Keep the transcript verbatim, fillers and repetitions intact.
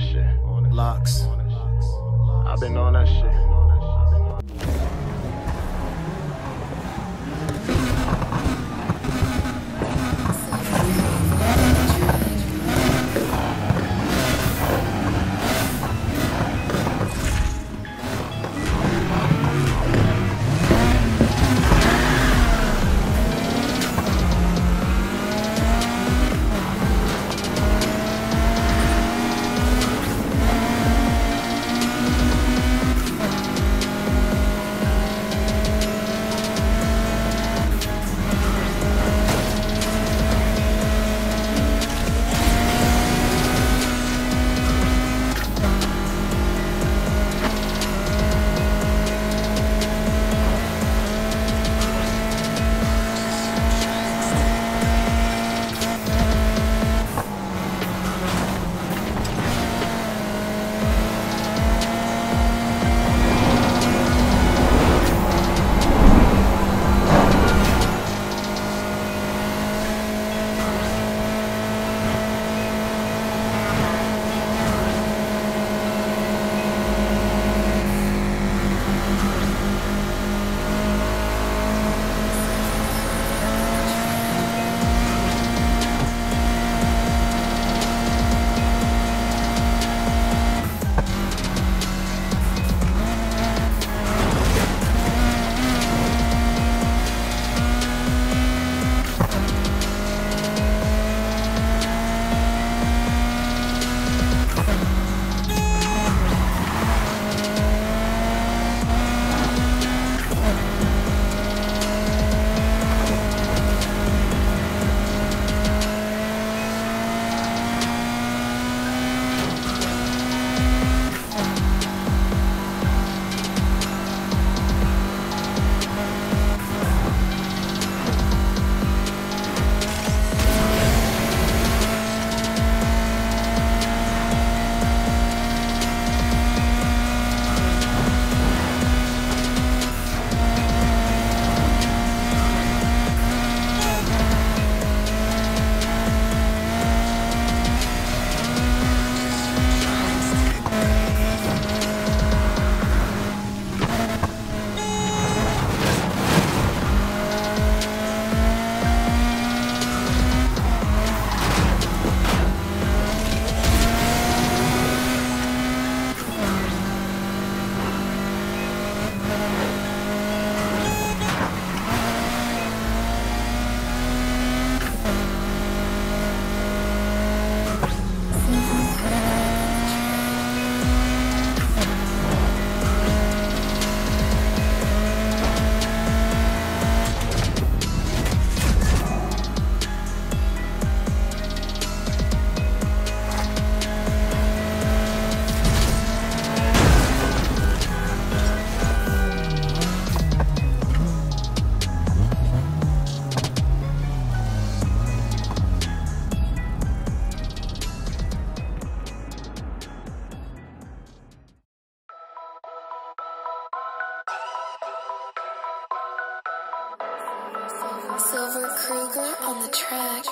that shit. Locks. I've been on that shit. Silver Kruger on the track.